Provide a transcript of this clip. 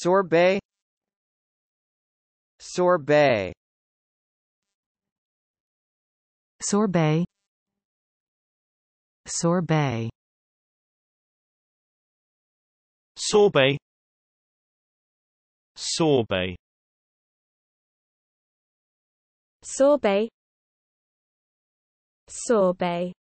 sorbet, sorbet, sorbet, sorbet, sorbet, sorbet, sorbet, sorbet.